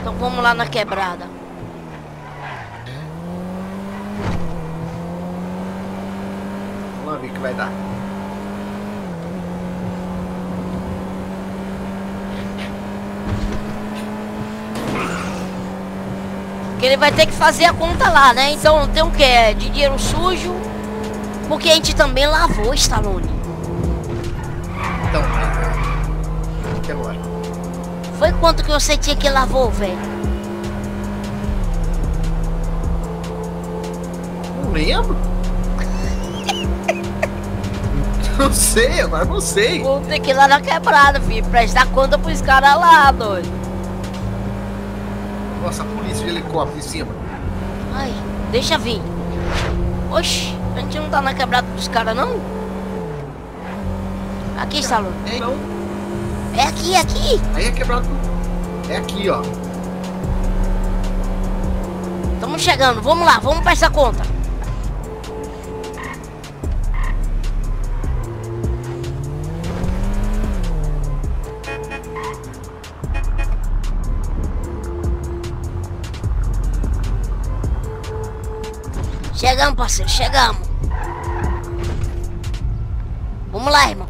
Então vamos lá na quebrada. Vamos ver o que vai dar. Porque ele vai ter que fazer a conta lá, né? Então não tem o que? De dinheiro sujo. Porque a gente também lavou, Stallone. Então, até agora. Foi quanto que você tinha que lavou, velho? Não lembro. Não sei, agora não sei. Vou ter que ir lá na quebrada, filho. Prestar conta pros caras lá, doido. Nossa, a polícia de helicóptero em cima. Ai, deixa vir. Oxi, a gente não tá na quebrada dos caras, não? Aqui, Stallone. É, não. É aqui, é aqui. Aí é quebrado. É aqui, ó. Estamos chegando. Vamos lá, vamos pra essa conta. Chegamos, parceiro, chegamos. Vamos lá, irmão.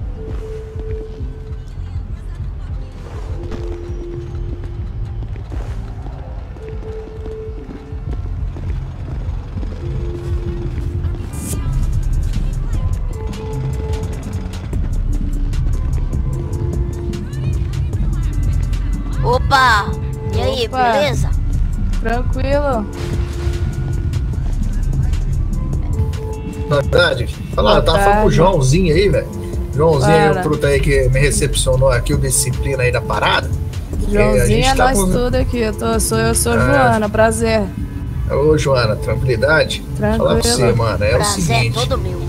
Opa! E aí, opa, beleza? Tranquilo. Na verdade, falar, tava falando pro Joãozinho aí, velho. Joãozinho aí, o truta aí que me recepcionou aqui, o disciplina aí da parada. Joãozinho, é nós tudo aqui. Eu sou Joana, prazer. Ô, Joana, tranquilidade? Tranquilo. Falar pra você, mano, é o seguinte. Todo meu.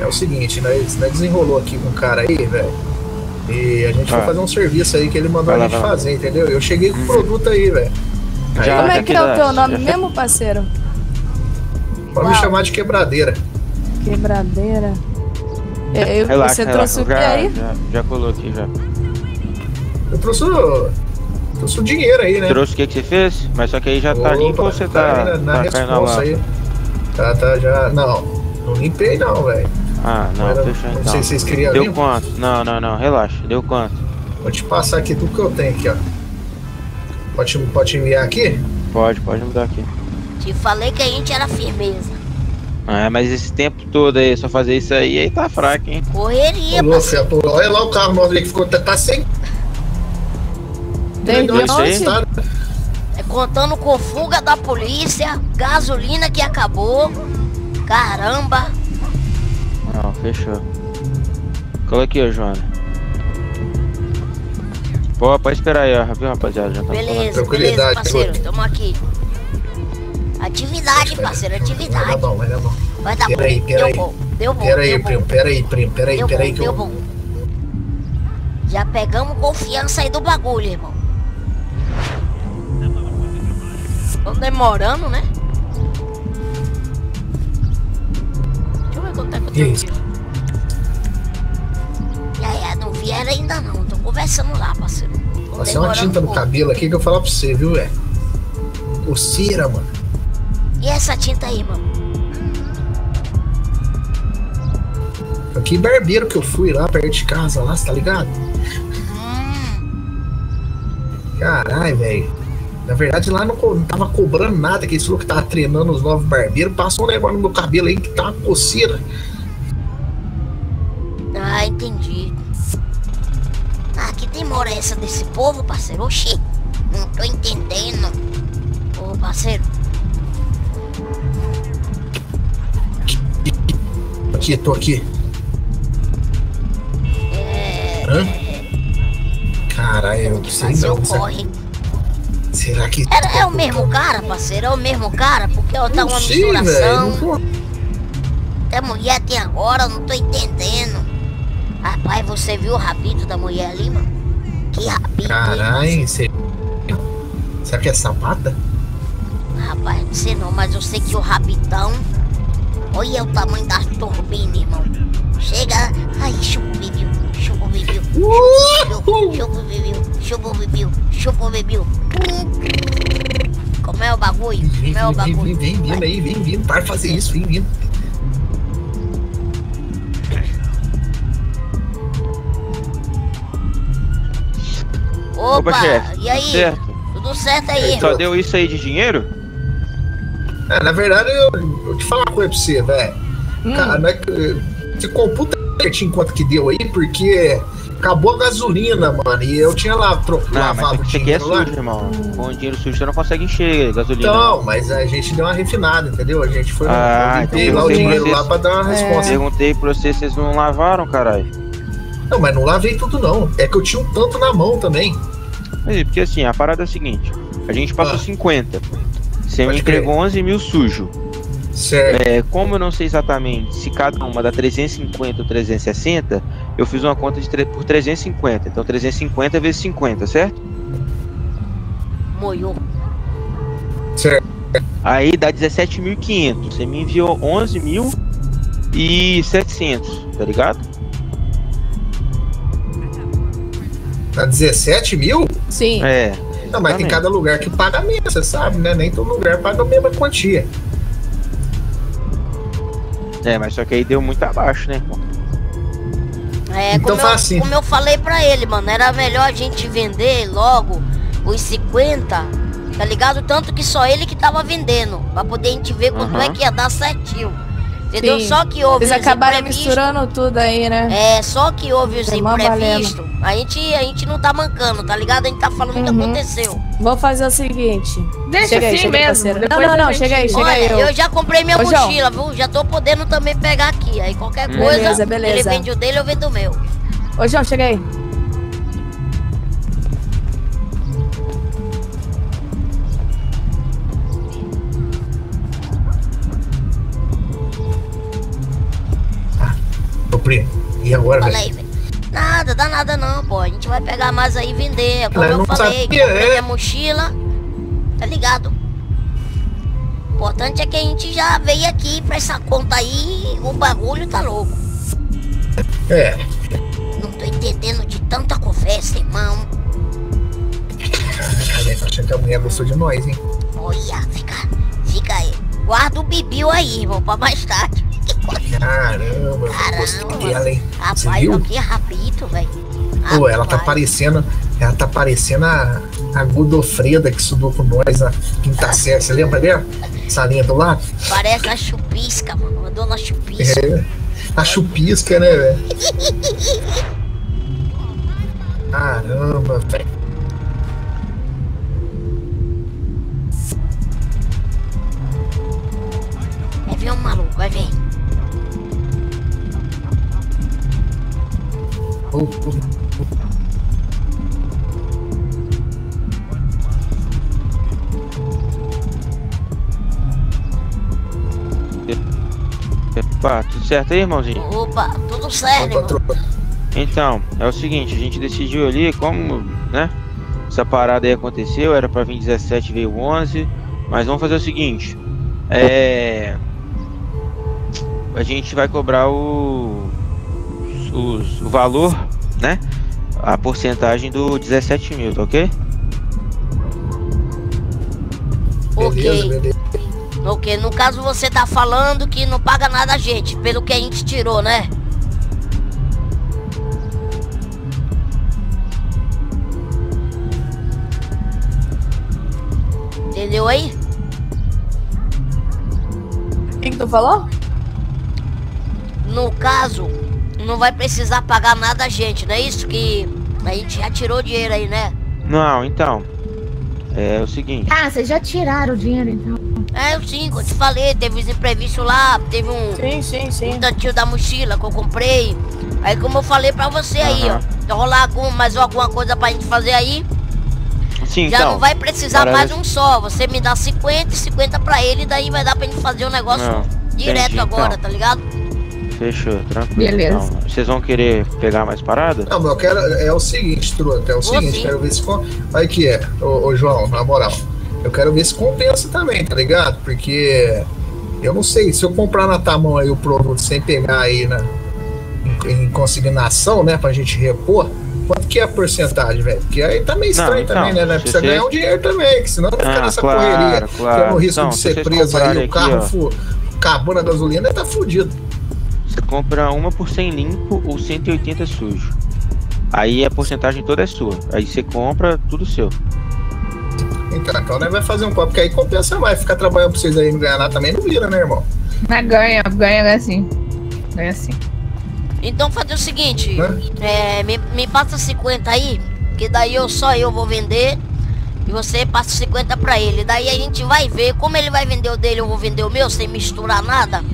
É o seguinte, nós desenrolou aqui com um cara aí, velho. E a gente foi fazer um serviço aí que ele mandou a gente fazer, entendeu? Eu cheguei com o produto aí, velho. Como é que é o teu nome mesmo, parceiro? Pode me chamar de Quebradeira. Quebradeira. Relaxa, você trouxe o que aí? Já coloquei, já. Eu trouxe o dinheiro aí, né? Trouxe o que você fez? Mas só que aí já tá limpo ou você tá na resposta aí? Tá, já... Não limpei não, velho. Ah, não, fechou então. Não sei se vocês queriam limpo. Deu quanto? Não, relaxa. Deu quanto? Vou te passar aqui tudo que eu tenho aqui, ó. Pode enviar aqui? Pode mudar aqui. Te falei que a gente era firmeza. Ah, mas esse tempo todo aí, só fazer isso aí tá fraco, hein? Correria, parceiro. Olha lá o carro nosso ali que ficou, tá sem. Tem dois aí? É contando com fuga da polícia, gasolina que acabou. Caramba. Não, fechou. Coloquei, ô Joana. Pô, pode esperar aí, ó, viu, rapaziada? Já tá beleza, parceiro, tamo aqui. Atividade, parceiro, atividade. Vai dar bom. Vai dar bom. Deu bom. Pera aí, primo. Deu bom. Já pegamos confiança aí do bagulho, irmão. Tô demorando, né? Deixa eu ver quanto é que eu tenho aqui. Não vieram ainda não. Tô conversando lá, parceiro. Passei uma tinta no cabelo aqui que eu falo pra você, viu, velho? Coceira, mano. E essa tinta aí, mano? Que barbeiro que eu fui lá perto de casa, lá, você tá ligado? Caralho, velho. Na verdade, lá não tava cobrando nada, que esse louco tava treinando os novos barbeiros, passou um negócio no meu cabelo aí que tá uma coceira. Ah, entendi. Ah, que demora essa desse povo, parceiro? Oxi, não tô entendendo. Ô, parceiro. Aqui, tô aqui. Caralho, eu não sei não. Será que... É o mesmo cara, parceiro? É o mesmo cara? Porque ó, tá uma misturação. Até mulher tem agora, eu não tô entendendo. Rapaz, você viu o rabito da mulher ali, mano? Que rabito. Caralho, você... Será que é sapata? Rapaz, não sei não, mas eu sei que o rabitão... Olha o tamanho da turbina, irmão. Chega. Ai, chupa o bibiu. Como é o bagulho? Como é o bagulho? Vem vindo aí, vem vindo. Para de fazer isso, vem vindo. Opa, chefe, e aí? Certo. Tudo certo aí? Só deu isso aí de dinheiro? É, na verdade, eu vou te falar uma coisa pra você, velho. Cara, você computa enquanto que deu aí, porque acabou a gasolina, mano. E eu tinha lá lavado o dinheiro lá. Sujo, irmão. Com dinheiro sujo você não consegue encher gasolina. Então, mas a gente deu uma refinada, entendeu? A gente foi então lá o dinheiro lá pra dar uma resposta. Perguntei pra vocês, vocês não lavaram, caralho? Não, mas não lavei tudo não. É que eu tinha um tanto na mão também. Porque assim, a parada é a seguinte: a gente passou 50. Você me entregou 11 mil sujo. Certo. É, como eu não sei exatamente se cada uma dá 350 ou 360, eu fiz uma conta de por 350. Então 350 vezes 50, certo? Moiou. Certo. Aí dá 17.500. Você me enviou 11.700, tá ligado? Dá 17 mil? Sim. É. Não, mas tem cada lugar que paga menos, você sabe, né? Nem todo lugar paga a mesma quantia. É, mas só que aí deu muito abaixo, né? É, então fala assim. Como eu falei pra ele, mano, era melhor a gente vender logo os 50, tá ligado? Tanto que só ele que tava vendendo, pra poder a gente ver quanto é que ia dar certinho. Entendeu? Sim. Só que houve os imprevistos. Eles acabaram misturando tudo aí, né? É, só que houve os imprevistos. A gente não tá mancando, tá ligado? A gente tá falando o que aconteceu. Vou fazer o seguinte. Deixa assim aí, mesmo. Não, chega aí, chega aí. Eu já comprei minha mochila, viu? Já tô podendo também pegar aqui. Aí qualquer coisa, beleza. Ele vende o dele, eu vendo o meu. Ô, João, chega aí. E agora, velho? Nada, dá nada não, pô. A gente vai pegar mais aí e vender. Como eu falei, comprei a mochila. Tá ligado? O importante é que a gente já veio aqui pra essa conta aí. O bagulho tá louco. É. Não tô entendendo de tanta conversa, irmão. Caraca, achando que a mulher gostou de nós, hein? Olha, fica aí. Guarda o bibiu aí, irmão, pra mais tarde. Caramba, eu gostei dela, hein? Rapaz, olha que rabito, velho. Pô, ela tá parecendo a Godofreda que estudou com nós na quinta série, você lembra dela? Essa linha do lado? Parece a Chupisca, mano, a dona Chupisca. É, a Chupisca, né, velho? Caramba, velho. Vai ver um maluco, vai ver. Opa, tudo certo aí, irmãozinho? Opa, tudo certo, irmão. Então, é o seguinte, a gente decidiu ali como, né? Essa parada aí aconteceu, era pra vir 17, veio 11. Mas vamos fazer o seguinte. A gente vai cobrar o valor, né? A porcentagem do 17 mil, tá ok? Beleza. Ok, no caso você tá falando que não paga nada a gente, pelo que a gente tirou, né? Entendeu aí? O que tu falou? No caso, não vai precisar pagar nada a gente, não é isso? Que a gente já tirou dinheiro aí, né? Não, então. É o seguinte. Ah, vocês já tiraram o dinheiro, então. É, sim, como eu te falei, teve os imprevistos lá, teve um... Sim. Um tantinho da mochila que eu comprei. Aí, como eu falei pra você aí, ó. Rolar mais alguma coisa pra gente fazer aí. Sim, já então, não vai precisar mais um só. Você me dá 50 e 50 pra ele, daí vai dar pra gente fazer um negócio direto agora, tá ligado? Fechou, tranquilo. Beleza. Então, vocês vão querer pegar mais parada? Não, mas eu quero... É o seguinte, truta. É o seguinte, quero ver se... Olha aqui, ô João, na moral. Eu quero ver se compensa também, tá ligado? Porque... Eu não sei, se eu comprar na Tamão aí o produto sem pegar aí na... Em consignação, né? Pra gente repor. Quanto que é a porcentagem, velho? Porque aí tá meio estranho também, né? Precisa ganhar um dinheiro também, que senão não fica nessa correria. Claro. Tem o risco de ser preso aí, o carro acabou na gasolina, tá fudido. Você compra uma por 100 limpo ou 180 sujo. Aí a porcentagem toda é sua. Aí você compra tudo seu. Então né, vai fazer um copo, porque aí compensa mais. Ficar trabalhando pra vocês aí não ganhar nada também não vira, né, irmão? Mas ganha, ganha assim. Ganha assim. Então fazer o seguinte, me passa 50 aí, que daí só eu vou vender e você passa 50 pra ele. Daí a gente vai ver, como ele vai vender o dele, eu vou vender o meu sem misturar nada.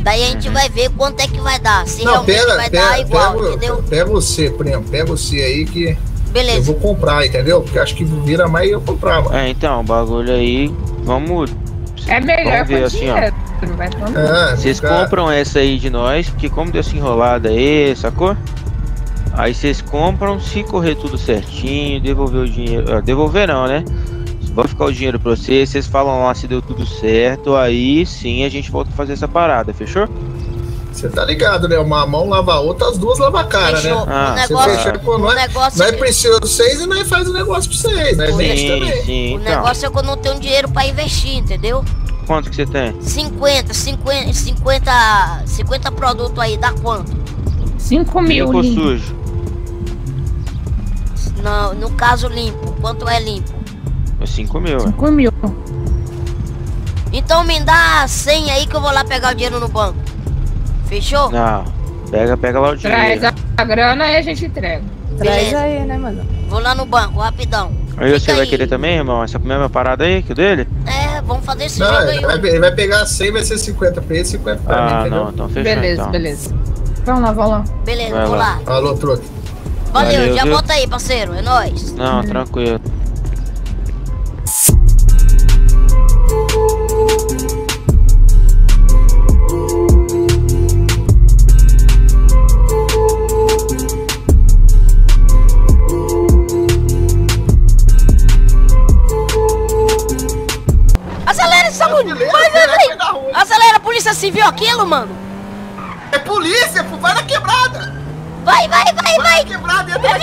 Daí a gente vai ver quanto é que vai dar, se não, realmente vai dar igual, entendeu? Pega você, primo, pega você aí que... Beleza. Eu vou comprar, entendeu? Porque acho que vira mais eu comprar, mano. É, então, o bagulho aí, vamos... É melhor ver assim, ó. Vocês compram essa aí de nós, porque como deu essa enrolada aí, sacou? Aí vocês compram, se correr tudo certinho, devolver o dinheiro... Devolver não, né? Vai ficar o dinheiro pra vocês, vocês falam lá se deu tudo certo, aí sim a gente volta a fazer essa parada, fechou? Você tá ligado, né? Uma mão lava a outra, as duas lava a cara, fechou, né? O negócio nós precisa de vocês e nós faz o negócio pra vocês, né? Sim, o negócio é que eu não tenho dinheiro pra investir, entendeu? Quanto que você tem? 50 produtos aí, dá quanto? 5 mil. Limpo sujo? Não, no caso limpo, quanto é limpo? 5 mil. 5 mil. Então me dá 100 aí que eu vou lá pegar o dinheiro no banco. Fechou? Não. Pega lá o dinheiro. Traz a grana e a gente entrega. Beleza. Traz aí, né, mano? Vou lá no banco, rapidão. Aí você vai querer também, irmão? Essa mesma parada aí que o dele? É, vamos fazer esse jogo aí. Ele vai pegar 100, vai ser 50 pra ele, 50 pra mim, entendeu? Não, então fechou. Beleza, então. Beleza. Vamos lá. Beleza, vou lá. Alô, troco. Valeu, já volta aí, parceiro. É nóis. Não, tranquilo. Polícia Civil aquilo, mano? É polícia, vai na quebrada! Vai! Vai na quebrada, entra